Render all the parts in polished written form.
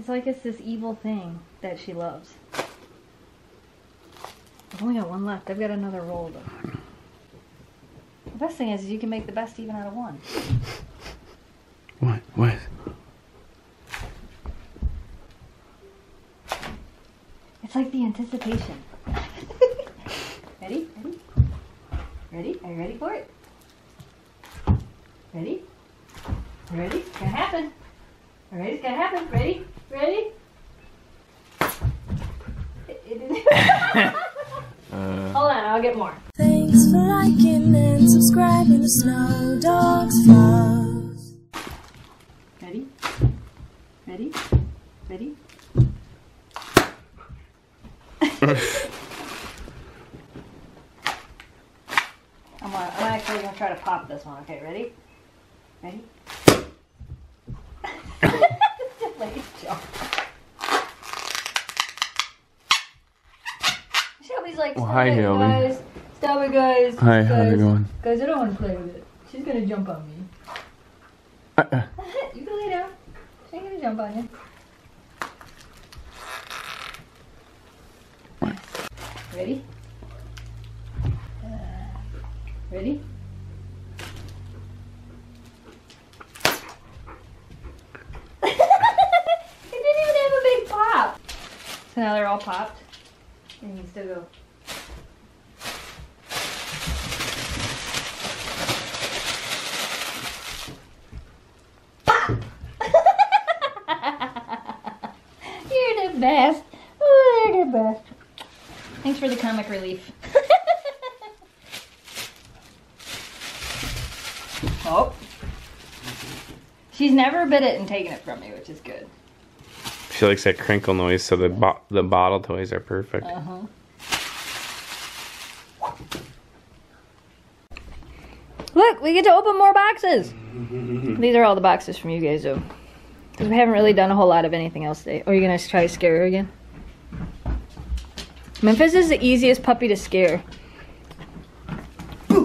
It's like it's this evil thing that she loves. I've only got one left. I've got another roll though. The best thing is you can make the best even out of one. What? What? It's like the anticipation. Ready? Ready? Ready? Are you ready for it? Ready? Ready? It's gonna happen. Alright, it's gonna happen. Ready? Ready? Hold on, I'll get more. Thanks for liking and subscribing to Snow Dogs Vlogs. Ready? Ready? Ready? I'm actually gonna try to pop this one. Okay, ready? Ready? Delayed jump. Shelby's like, well, hi, Shelby. Guys. Stop it, guys. Hi, how's it going? Guys, I don't want to play with it. She's gonna jump on me. You can lay down. She ain't gonna jump on you. Ready? Ready? It didn't even have a big pop. So now they're all popped. And you can still go. Pop! You're the best. You're the best. Thanks for the comic relief. Oh. She's never bit it and taken it from me, which is good. She likes that crinkle noise, so the bottle toys are perfect. Uh-huh. Look, we get to open more boxes. These are all the boxes from you guys, though. Because we haven't really done a whole lot of anything else today. Oh, you're going to try to scare her again? Memphis is the easiest puppy to scare. Ooh.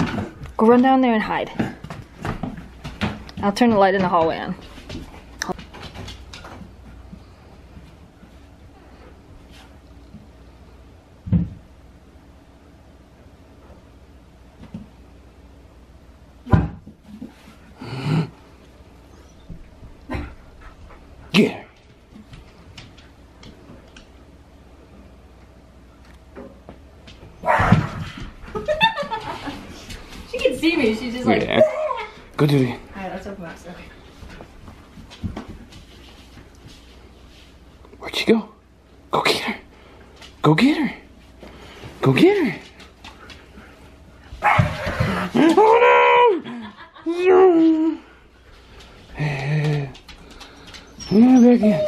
Go run down there and hide. I'll turn the light in the hallway on. Yeah. She's just like, yeah. Go do it. Alright, let's open up. Okay. Where'd she go? Go get her. Go get her. Go get her. Oh no! Yeah, back in.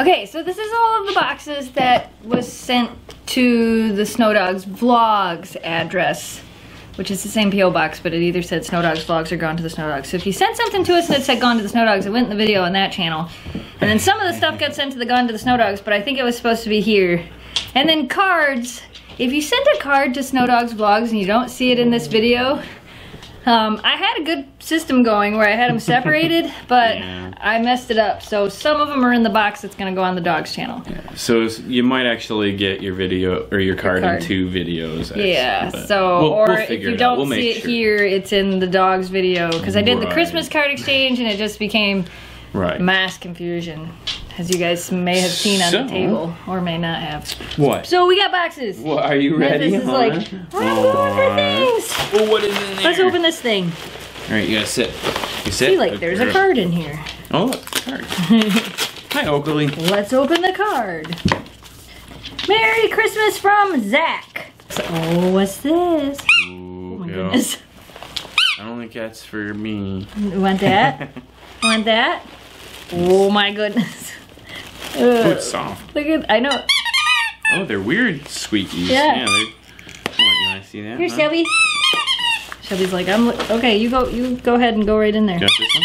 Okay, so this is all of the boxes that was sent to the Snow Dogs Vlogs address, which is the same P.O. box, but it either said Snow Dogs Vlogs or Gone to the Snow Dogs. So if you sent something to us and it said Gone to the Snow Dogs, it went in the video on that channel. And then some of the stuff got sent to the Gone to the Snow Dogs, but I think it was supposed to be here. And then cards. If you sent a card to Snow Dogs Vlogs and you don't see it in this video, I had a good system going where I had them separated, but yeah. I messed it up. So some of them are in the box that's going to go on the dog's channel. Yeah. So you might actually get your video or your card in two videos. Yeah. Actually, so we'll if you don't see it here, it's in the dog's video because I did the Christmas card exchange and it just became mass confusion, as you guys may have seen on the table or may not have. What? So we got boxes. Well, are you ready? This is like, I'm going for things. Well, what is in there? Let's open this thing. All right, you gotta sit. You sit. See, like, there's a card in here. Oh, look, card. Hi, Oakley. Let's open the card. Merry Christmas from Zach. Oh, what's this? Ooh, oh my goodness. I don't think that's for me. You want that? Want that? Oh my goodness. Oh, it's soft. Look at, I know. Oh, they're weird squeakies. Yeah. You want to see that? Here, huh? Shelby. Shelby's like, okay, you go ahead and go right in there. Got this one?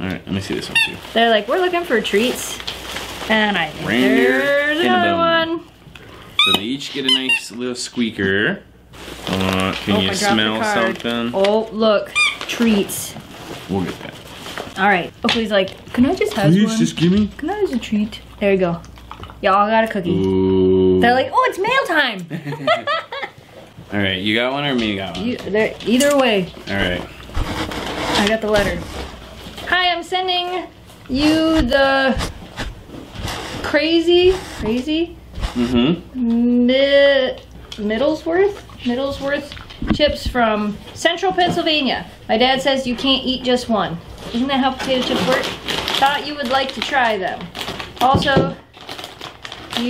All right, let me see this one too. They're like, we're looking for treats. And I think there's another one. So they each get a nice little squeaker. Can you smell something? Oh, look, treats. We'll get that. All right. Oakley's like, can I just have one? Please, just give me. Can I have a treat? There you go. Y'all got a cookie. Ooh. They're like, oh, it's mail time. All right, you got one or me got one? Either way. All right. I got the letter. Hi, I'm sending you the crazy? Mm-hmm. Middlesworth chips from central Pennsylvania. My dad says you can't eat just one. Isn't that how potato chips work? Thought you would like to try them. Also, do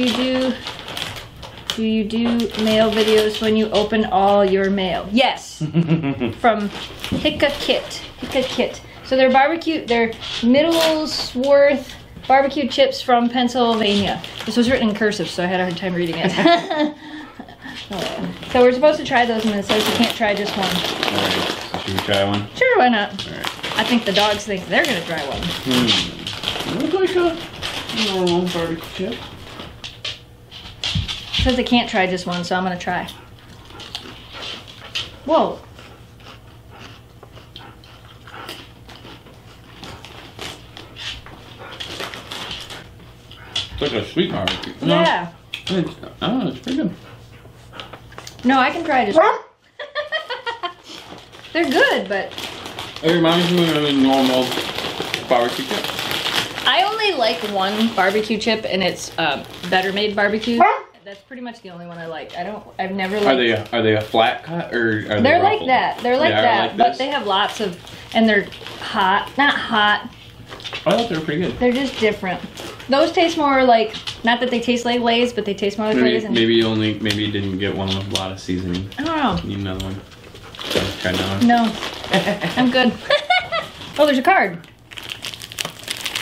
you do mail videos when you open all your mail? Yes. From Hickakit. So they're Middlesworth barbecue chips from Pennsylvania. This was written in cursive, so I had a hard time reading it. So we're supposed to try those, and it says you can't try just one. Alright, so should we try one? Sure, why not? Alright. I think the dogs think they're gonna try one. Hmm. It looks like a normal barbecue chip. It says I can't try just one, so I'm gonna try. Whoa. It's like a sweet barbecue. No, yeah. It's pretty good. No, I can try just one. They're good, but... It reminds me of a normal barbecue chip. I only like one barbecue chip, and it's Better Made barbecue. That's pretty much the only one I like. I've never liked... Are they a flat cut, or are they ruffled? Like that. They're like that, like, but they have lots of... And they're hot. Not hot. I thought they were pretty good. They're just different. Those taste more like, not that they taste like Lay's, but they taste more like Lay's. Maybe you didn't get one with a lot of seasoning. I don't know. You need another one. Try another one. No. I'm good. Oh, there's a card.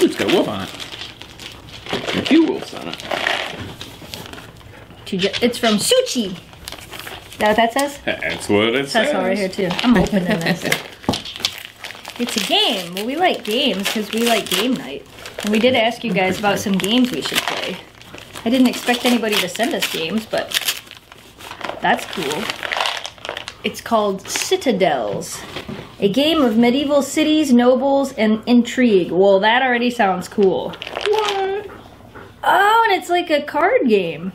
It's got a wolf on it. A few wolves on it. It's from Suchi. Is that what that says? That's what it says. That's all right here too. I'm opening this. It's a game. Well, we like games because we like game night. And we did ask you guys about some games we should play. I didn't expect anybody to send us games, but that's cool. It's called Citadels. A game of medieval cities, nobles, and intrigue. Well, that already sounds cool. What? Oh, and it's like a card game.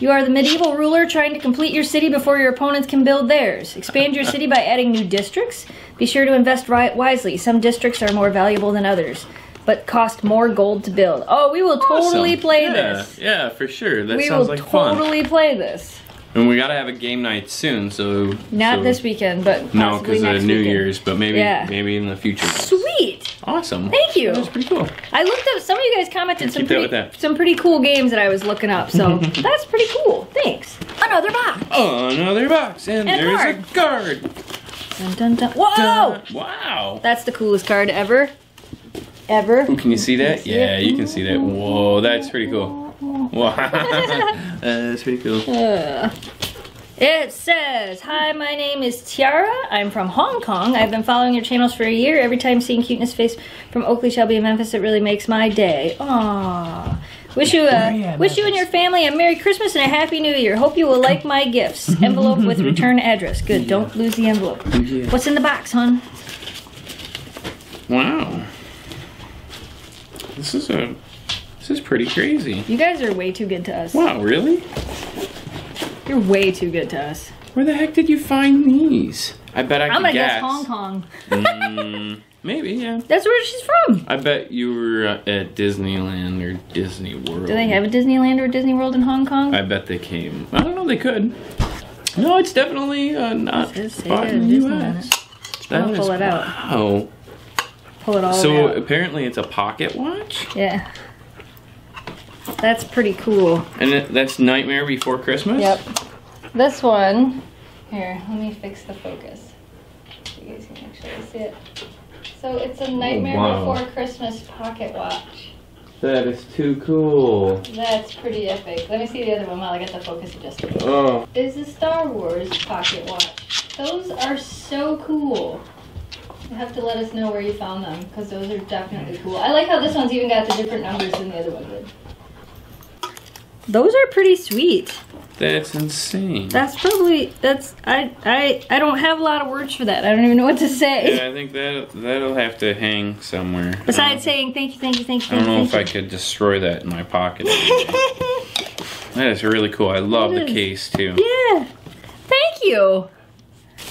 You are the medieval ruler trying to complete your city before your opponents can build theirs. Expand your city by adding new districts. Be sure to invest wisely. Some districts are more valuable than others, but cost more gold to build. Oh, we will totally play this. Yeah, for sure. That sounds like fun. We will totally play this. And we gotta have a game night soon, so... Not this weekend, but no, because of New Year's, but maybe in the future. Sweet! Awesome. Thank you. That was pretty cool. I looked up, some of you guys commented some pretty cool games that I was looking up, so that's pretty cool. Thanks. Another box. Another box, and there's a card. Dun, dun, dun. Whoa! Dun. Wow. That's the coolest card ever. Ooh, can you see that? Yeah, you can see that. Whoa, that's pretty cool. Wow. That's pretty cool. It says, hi, my name is Tiara. I'm from Hong Kong. I've been following your channels for a year. Every time seeing cuteness face from Oakley, Shelby, and Memphis, it really makes my day. Aww. Wish you and your family a Merry Christmas and a Happy New Year. Hope you will like my gifts. Envelope with return address. Good, don't lose the envelope. What's in the box, hon? Wow. This is pretty crazy. You guys are way too good to us. Wow, really? You're way too good to us. Where the heck did you find these? I bet I could guess. I'm gonna guess Hong Kong. Maybe, yeah. That's where she's from. I bet you were at Disneyland or Disney World. Do they have a Disneyland or a Disney World in Hong Kong? I bet they came. I don't know, they could. No, it's definitely not spot in the U.S. I'll pull it out. Wow. Pull it all out. So apparently it's a pocket watch? Yeah. That's pretty cool. And that's Nightmare Before Christmas? Yep. This one. Here, let me fix the focus. So you guys can actually see it. So it's a Nightmare Before Christmas pocket watch. That is too cool. That's pretty epic. Let me see the other one while I get the focus adjustment. Oh. It's a Star Wars pocket watch. Those are so cool. You have to let us know where you found them, because those are definitely cool. I like how this one's even got the different numbers than the other one did. Those are pretty sweet. That's insane. That's probably, that's, I don't have a lot of words for that. I don't even know what to say. Yeah, I think that'll have to hang somewhere. Besides saying thank you, thank you, thank you, thank you. I don't know if I could destroy that in my pocket. That is really cool. I love the case too. Yeah. Thank you. All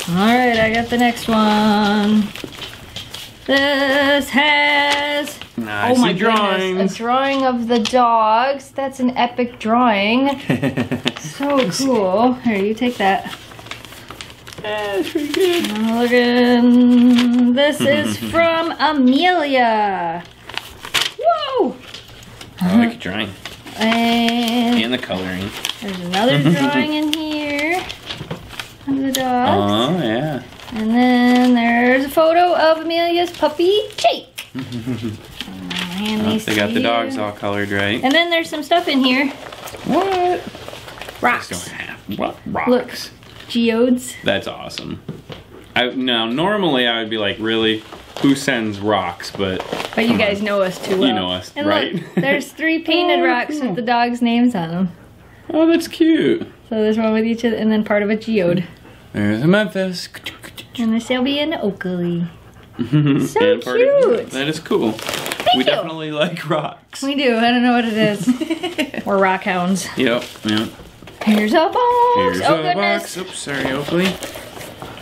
right, I got the next one. This has... Nice. Oh my goodness, a drawing of the dogs. That's an epic drawing. So cool. Here, you take that. That's pretty good. Looking. This is from Amelia. Whoa! I like your drawing. And the coloring. There's another drawing in here of the dogs. Oh, yeah. And then there's a photo of Amelia's puppy, Jake. They got the dogs all colored right. And then there's some stuff in here. What? Rocks. Don't have, what? Rocks. Look, geodes. That's awesome. Now, normally I would be like, really? Who sends rocks? But you guys know us too well. You know us, and right? Look, there's 3 painted rocks with the dogs' names on them. Oh, that's cute. So there's one with each of, and then part of a geode. There's a Memphis. And there's Shelby and Oakley. So cute. That is cool. We definitely like rocks. We do. I don't know what it is. We're rock hounds. Yep, yep. Here's a box. Here's a box. Oops, sorry, Oakley.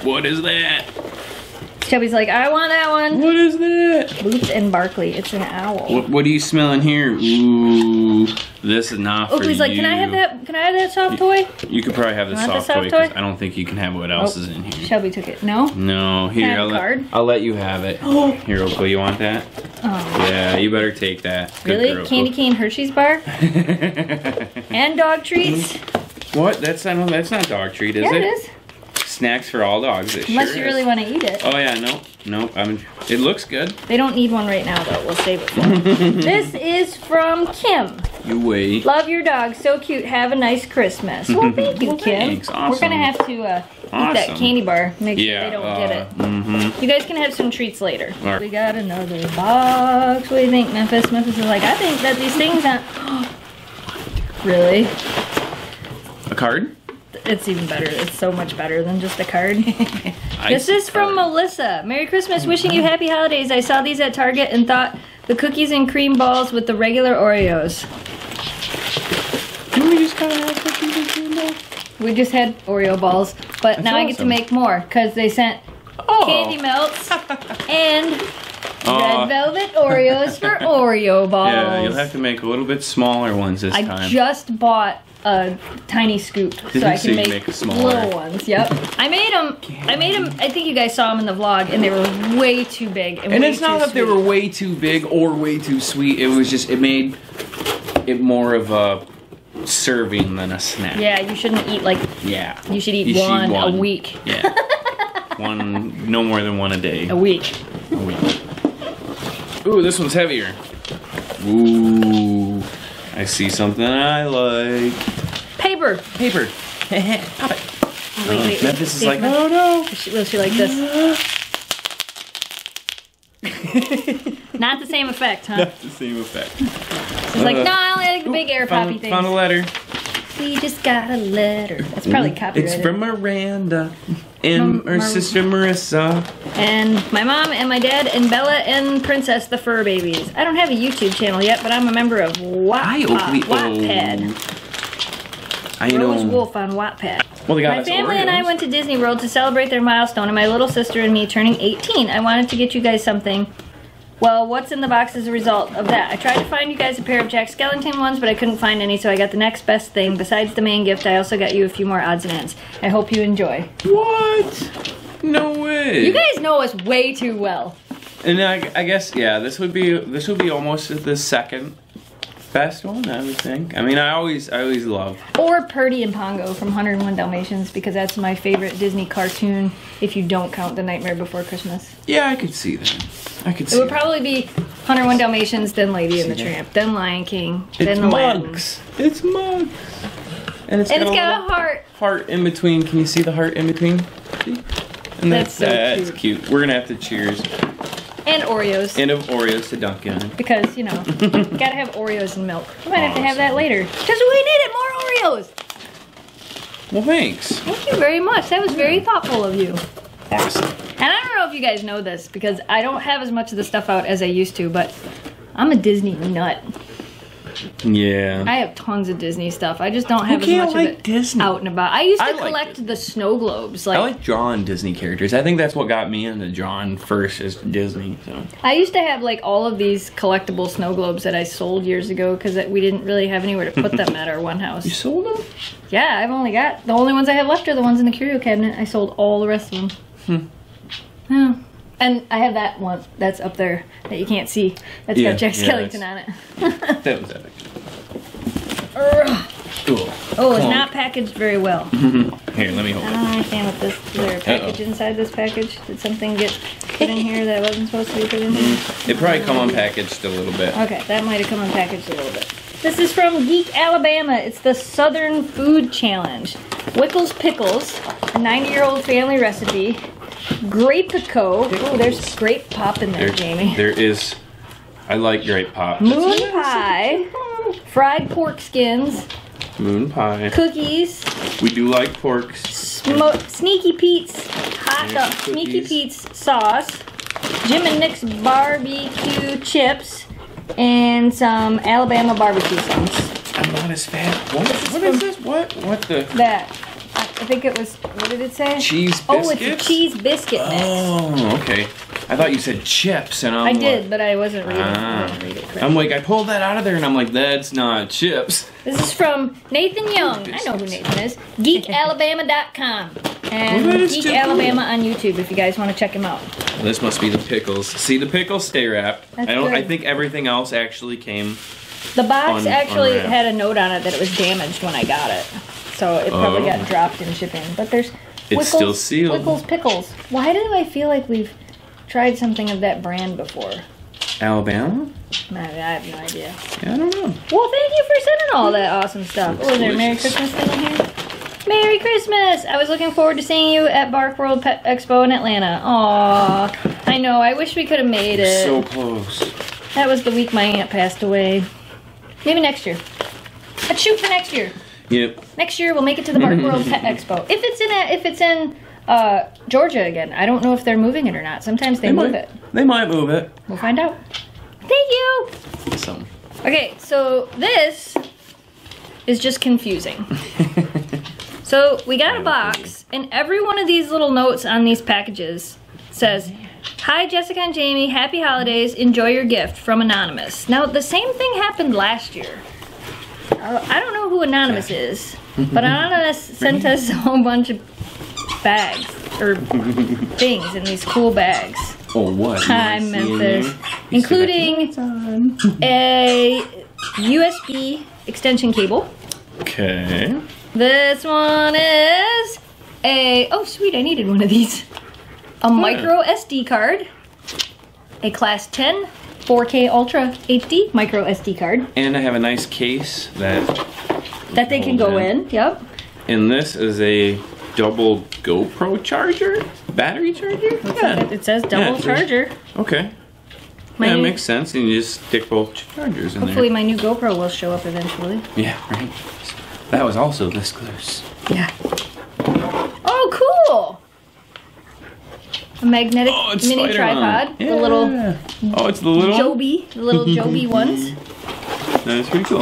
What is that? Chubby's like, I want that one. What is that? Boots and Barkley. It's an owl. What do you smell in here? Ooh, this is not for you. Oakley's like, can I have that? Can I have that soft toy? You could probably have the soft toy because I don't think you can have what else is in here. Shelby took it. No. No. Here, I'll let you have it. Here, Oakley, you want that? Oh. Yeah, you better take that. Good really? Girl. Candy cane Hershey's bar. And dog treats. What? That's not dog treat, is it? Yeah, it is. Snacks for all dogs. Unless you really want to eat it. Oh yeah, no, no. It looks good. They don't need one right now though. We'll save it for them. This is from Kim. You wait. Love your dog. So cute. Have a nice Christmas. Well, thank you, Kim. Awesome. We're gonna have to eat that candy bar. Make sure they don't get it. You guys can have some treats later. Right. We got another box. What do you think, Memphis? Memphis is like, I think that these things aren't. Really? A card? It's even better. It's so much better than just a card. This is from Melissa. Merry Christmas. Wishing you happy holidays. I saw these at Target and thought the cookies and cream balls with the regular Oreos. We just kind of had cookies and cream balls. We just had Oreo balls, but now I get to make more because they sent candy melts and red velvet Oreos for Oreo balls. Yeah, you'll have to make a little bit smaller ones this time. I just bought a tiny scoop, so I can make little ones. Yep, I made them. I think you guys saw them in the vlog, and they were way too big. And it's not that they were way too big or way too sweet. It was just it made it more of a serving than a snack. Yeah, you shouldn't eat like. Yeah. You should eat one a week. Yeah. No more than one a day. A week. A week. Ooh, this one's heavier. Ooh. I see something I like. Paper. Paper. Pop it. Wait, Memphis is like, oh no. Will she like this? Not the same effect, huh? Not the same effect. She's like, no, I only like the big air poppy things. Found a letter. We just got a letter. That's probably copyrighted. It's from Miranda and her sister Marissa. And my mom and my dad and Bella and Princess the Fur Babies. I don't have a YouTube channel yet, but I'm a member of Wattpad. I know. Rose Wolf on Wattpad. Well, my family and I went to Disney World to celebrate their milestone and my little sister and me turning 18. I wanted to get you guys something. Well, what's in the box as a result of that? I tried to find you guys a pair of Jack Skellington ones, but I couldn't find any, so I got the next best thing. Besides the main gift, I also got you a few more odds and ends. I hope you enjoy. What? No way. You guys know us way too well. And I guess, yeah, this would be almost the second best one, I would think. I mean, I always love. Or Purdy and Pongo from 101 Dalmatians, because that's my favorite Disney cartoon, if you don't count The Nightmare Before Christmas. Yeah, I could see that. It would probably be 101 Dalmatians, then Lady and the Tramp, then Lion King, then the Mugs. It's Mugs. And it's got a heart. Heart in between. Can you see the heart in between? And that's so cute. We're going to have to cheers. And Oreos. And of Oreos to dunk in. Because, you know, gotta have Oreos and milk. We might have to have that later. Because we needed more Oreos! Well, thanks. Thank you very much. That was very thoughtful of you. Awesome. And I don't know if you guys know this, because I don't have as much of the stuff out as I used to, but I'm a Disney nut. Yeah. I have tons of Disney stuff. I just don't have as much of it Disney? Out and about. I used to collect the snow globes. Like, I like drawing Disney characters. I think that's what got me into drawing first is Disney. So. I used to have like all of these collectible snow globes that I sold years ago because we didn't really have anywhere to put them at our one house. You sold them? Yeah, I've only got, the only ones I have left are the ones in the curio cabinet. I sold all the rest of them. Hmm. Yeah. And I have that one that's up there that you can't see. That's got Jack Skellington on it. That was epic. Cool. Oh, it's not packaged very well. Here, let me hold it. I don't understand what this, is there a package inside this package? Did something get put in here that wasn't supposed to be put in here? It probably come unpackaged a little bit. Okay, that might have come unpackaged a little bit. This is from Geek Alabama. It's the Southern Food Challenge. Wickles Pickles, a 90-year-old family recipe. Grapico. Oh, there's grape pop in there, Jamie. There is. I like grape pop. Moon pie. Fried pork skins. Moon pie. Cookies. We do like porks. Sneaky Pete's hot dog. Sneaky Pete's sauce. Jim and Nick's barbecue chips. And some Alabama barbecue sauce. I'm not as fat. What is this? What the? That. I think it was, what did it say? Cheese biscuits? Oh, it's a cheese biscuit mix. Oh, okay. I thought you said chips and I did, but I wasn't reading it correctly. I'm like, I pulled that out of there and I'm like, that's not chips. This is from Nathan Young. I know who Nathan is. GeekAlabama.com. And Geek Alabama on YouTube if you guys want to check him out. This must be the pickles. See, the pickles stay wrapped. That's good. I think everything else actually came The box actually unwrapped. Had a note on it that it was damaged when I got it. So it probably got dropped in shipping. But there's Wickles, still sealed. Wickles Pickles. Why do I feel like we've tried something of that brand before? Alabama? I have no idea. Yeah, I don't know. Well, thank you for sending all that awesome stuff. Oh, is there a Merry Christmas thing in here? Merry Christmas! I was looking forward to seeing you at Bark World Pet Expo in Atlanta. Aww. I know. I wish we could have made it. So close. That was the week my aunt passed away. Maybe next year. Let's shoot for next year. Yep. Next year we'll make it to the Bark World Pet Expo. If it's in Georgia again. I don't know if they're moving it or not. Sometimes they move it. They might move it. We'll find out. Thank you. Awesome. Okay, so this is just confusing. So we got a box and every one of these little notes on these packages says, "Hi Jessica and Jamie, happy holidays, enjoy your gift from Anonymous." Now the same thing happened last year. I don't know who Anonymous is, but Anonymous sent us a whole bunch of bags, or things in these cool bags. Oh, what? Hi, Memphis. Including a USB extension cable. Okay. This one is a, oh sweet, I needed one of these. A micro SD card, a class 10. 4K Ultra HD micro SD card. And I have a nice case that they can go in. Yep. And this is a double GoPro charger? Battery charger? Yeah. It says double charger. Okay. That makes sense. And you just stick both chargers in there. Hopefully my new GoPro will show up eventually. Yeah, right. That was also this close. Yeah. Oh, cool! A magnetic mini tripod. Yeah. The little Joby. The little Joby ones. That's pretty cool.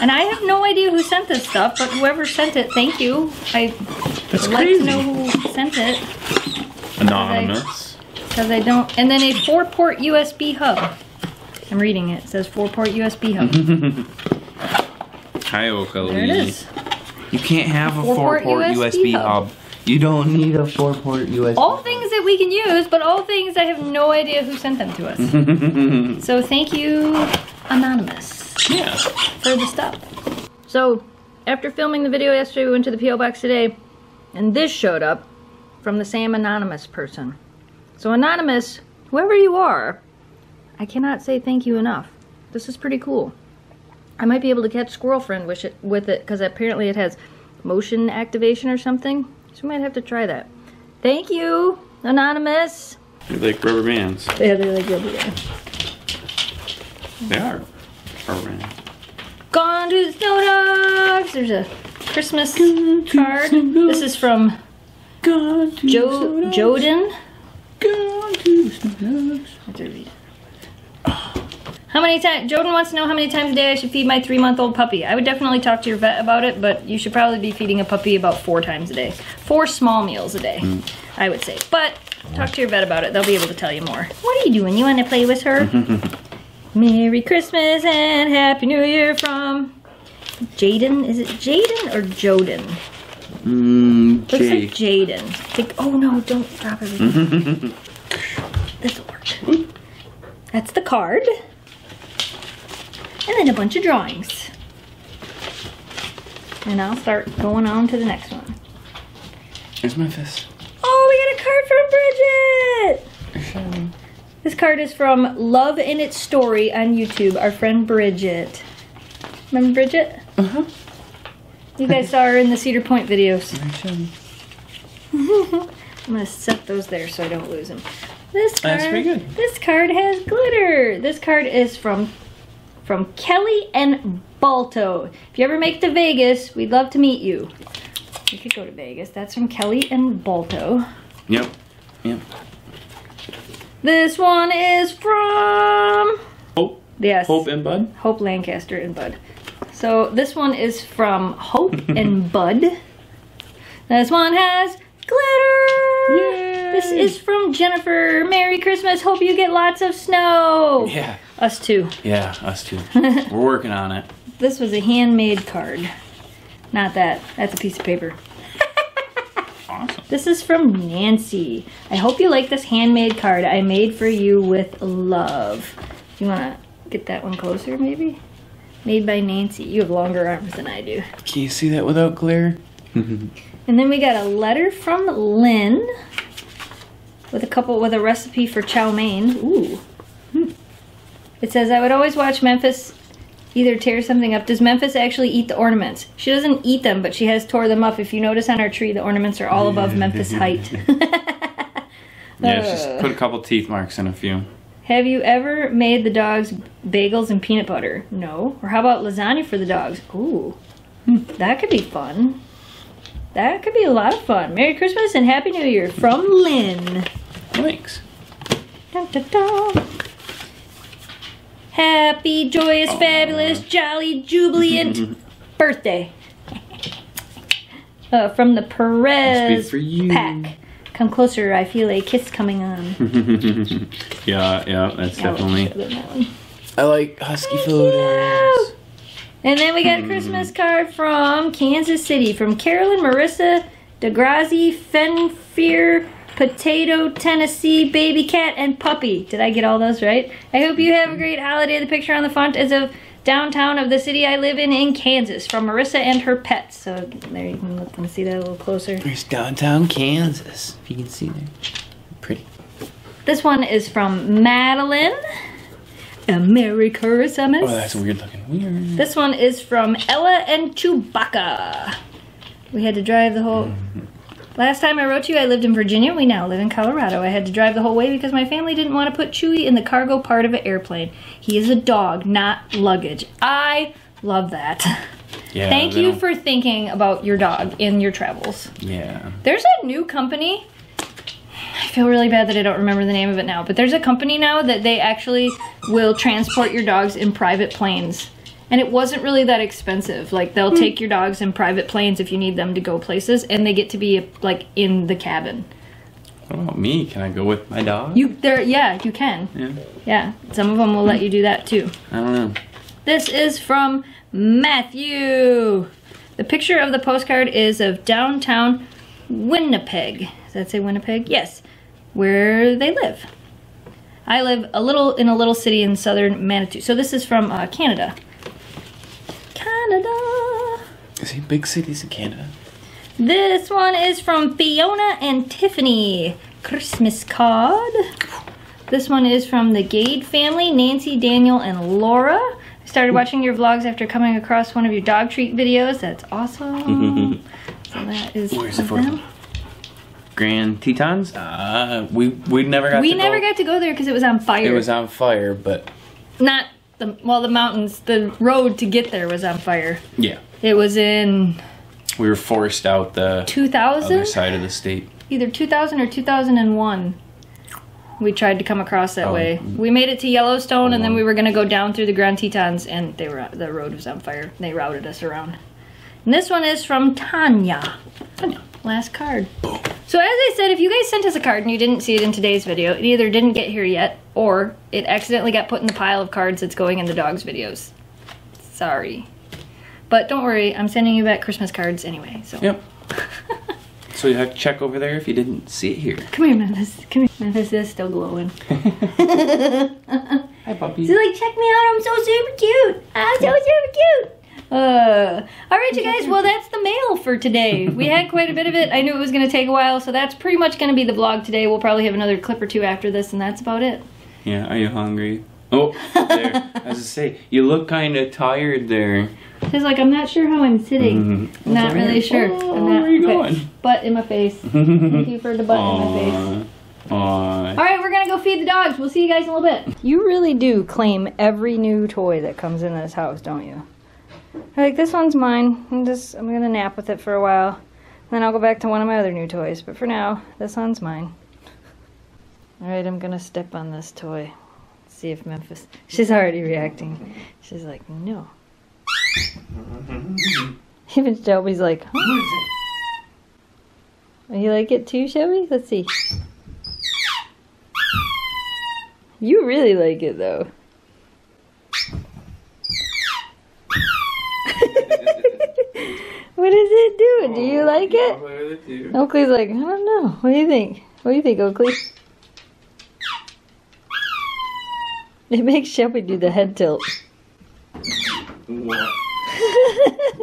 And I have no idea who sent this stuff, but whoever sent it, thank you. I'd like to know who sent it. Anonymous. Because I don't. And then a 4-port USB hub. I'm reading it. It says 4-port USB hub. Hi, Oka. There it is. You can't have a 4-port USB hub. You don't need a 4-port USB. All things that we can use, but all things I have no idea who sent them to us. So thank you, Anonymous. Yeah. For the stuff. So, after filming the video yesterday, we went to the P.O. Box today, and this showed up from the same Anonymous person. So Anonymous, whoever you are, I cannot say thank you enough. This is pretty cool. I might be able to catch Squirrel Friend with it, because apparently it has motion activation or something. So we might have to try that. Thank you, Anonymous. They're like rubber bands. Yeah, they're like rubber bands. They are rubber bands. Gone to the Snow Dogs! There's a Christmas card. This is from Joden. Gone to the Snow Dogs. I have to read it. How many times? Jordan wants to know how many times a day I should feed my 3-month-old puppy. I would definitely talk to your vet about it, but you should probably be feeding a puppy about 4 times a day. 4 small meals a day, I would say. But talk to your vet about it. They'll be able to tell you more. What are you doing? You want to play with her? Merry Christmas and Happy New Year from Jaden. Is it Jaden or Joden? Looks like Jaden. It's like, oh no, don't drop everything. This'll work. That's the card. And then a bunch of drawings. And I'll start going on to the next one. Here's Memphis. Oh, we got a card from Bridget! This card is from Love and Its Story on YouTube, our friend Bridget. Remember Bridget? Uh-huh. You guys saw her in the Cedar Point videos. I'm gonna set those there so I don't lose them. This card, that's pretty good. This card has glitter. This card is from Kelly and Balto. If you ever make it to Vegas, we'd love to meet you. You could go to Vegas. That's from Kelly and Balto. Yep. Yep. This one is from Hope. Yes. Hope and Bud. Hope Lancaster and Bud. So this one is from Hope and Bud. This one has glitter. Yay. This is from Jennifer. Merry Christmas. Hope you get lots of snow. Yeah. Us too. Yeah, us too. We're working on it. This was a handmade card. Not that. That's a piece of paper. Awesome. This is from Nancy. I hope you like this handmade card I made for you with love. Do you want to get that one closer, maybe? Made by Nancy. You have longer arms than I do. Can you see that without glare? And then we got a letter from Lynn with a recipe for chow mein. Ooh. It says, I would always watch Memphis either tear something up. Does Memphis actually eat the ornaments? She doesn't eat them, but she has tore them up. If you notice on our tree, the ornaments are all above Memphis height. Yeah, she's put a couple teeth marks in a few. Have you ever made the dogs bagels and peanut butter? No. Or how about lasagna for the dogs? Ooh, that could be fun. That could be a lot of fun. Merry Christmas and Happy New Year from Lynn. Thanks. Dun, dun, dun. Happy, joyous, fabulous, jolly, jubilant birthday. From the Perez pack. Come closer, I feel a kiss coming on. yeah, that's definitely. I like husky photos. And then we got a Christmas card from Kansas City. From Carolyn, Marissa, DeGrazi, Fenfear, Potato, Tennessee, Baby Cat, and Puppy. Did I get all those right? I hope you have a great holiday. The picture on the front is of downtown of the city I live in Kansas, from Marissa and her pets. So there you can look and see that a little closer. There's downtown Kansas, if you can see there. Pretty. This one is from Madeline. A Merry Christmas. Oh, that's weird looking. Weird. This one is from Ella and Chewbacca. We had to drive the whole... Last time I wrote to you, I lived in Virginia. We now live in Colorado. I had to drive the whole way because my family didn't want to put Chewy in the cargo part of an airplane. He is a dog, not luggage. I love that. Yeah, thank you for thinking about your dog in your travels. Yeah. There's a new company. I feel really bad that I don't remember the name of it now, but there's a company now that they actually will transport your dogs in private planes. And it wasn't really that expensive. Like, they'll take your dogs in private planes if you need them to go places, and they get to be, like, in the cabin. What about me? Can I go with my dog? Yeah, you can. Yeah. Some of them will let you do that, too. I don't know. This is from Matthew. The picture of the postcard is of downtown Winnipeg. Does that say Winnipeg? Yes. Where they live. I live in a little city in southern Manitou. So this is from Canada. See, big cities in Canada. This one is from Fiona and Tiffany. Christmas card. This one is from the Gade family, Nancy, Daniel, and Laura. I started watching your vlogs after coming across one of your dog treat videos. That's awesome. So that is Where's the photo? Grand Tetons. We never got to go there because it was on fire. It was on fire, but not the well the mountains. The road to get there was on fire. Yeah. It was in. We were forced out the 2000 other side of the state. Either 2000 or 2001. We tried to come across that way. We made it to Yellowstone, and then we were going to go down through the Grand Tetons, and they were the road was on fire. They routed us around. And this one is from Tanya. Tanya. Last card. Boom. So as I said, if you guys sent us a card and you didn't see it in today's video, it either didn't get here yet, or it accidentally got put in the pile of cards that's going in the dogs' videos. Sorry. But don't worry, I'm sending you back Christmas cards anyway, so. Yep. So you have to check over there if you didn't see it here. Come here, Memphis. Come here. Memphis is still glowing. Hi, puppy. She's like, check me out. I'm so super cute. I'm so super cute. All right, you guys. Well, that's the mail for today. We had quite a bit of it. I knew it was going to take a while, so that's pretty much going to be the vlog today. We'll probably have another clip or two after this, and that's about it. Yeah, are you hungry? Oh, there. As I say, you look kind of tired there. She's like, I'm not sure how I'm sitting. Mm-hmm. Not really sure. Oh, I'm not, where are you going? Butt in my face. Thank you for the butt in my face. Aww. All right, we're going to go feed the dogs. We'll see you guys in a little bit. You really do claim every new toy that comes in this house, don't you? Like, this one's mine. I'm going to nap with it for a while. And then I'll go back to one of my other new toys. But for now, this one's mine. All right, I'm going to step on this toy. Let's see if Memphis... She's already reacting. She's like, no. Even Shelby's like, huh? You like it too, Shelby? Let's see. You really like it, though. What is it doing? Do you like it? Oakley's like, I don't know. What do you think? What do you think, Oakley? It makes Shelby do the head tilt. What? What?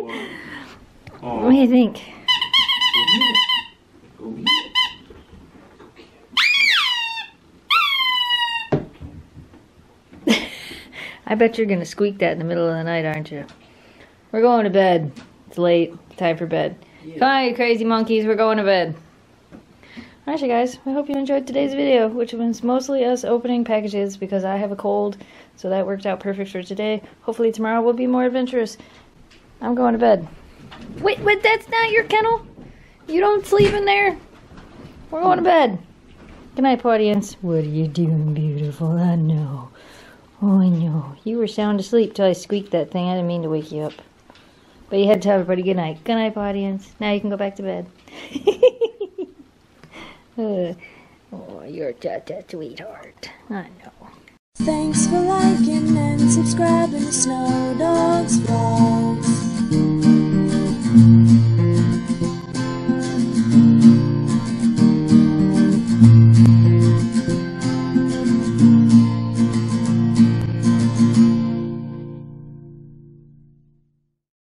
Oh. What do you think? I bet you're gonna squeak that in the middle of the night, aren't you? We're going to bed. It's late. Time for bed. Yeah. Come on, you crazy monkeys. We're going to bed. Alright, you guys. I hope you enjoyed today's video, which was mostly us opening packages because I have a cold, so that worked out perfect for today. Hopefully tomorrow will be more adventurous. I'm going to bed. Wait, wait, that's not your kennel? You don't sleep in there? We're going to bed. Good night, audience. What are you doing, beautiful? I know. Oh, I know. You were sound asleep till I squeaked that thing. I didn't mean to wake you up. But you had to tell everybody good night. Good night, audience. Now you can go back to bed. Oh, you're such a sweetheart. I know. Thanks for liking and subscribing to Snow Dogs Vlogs.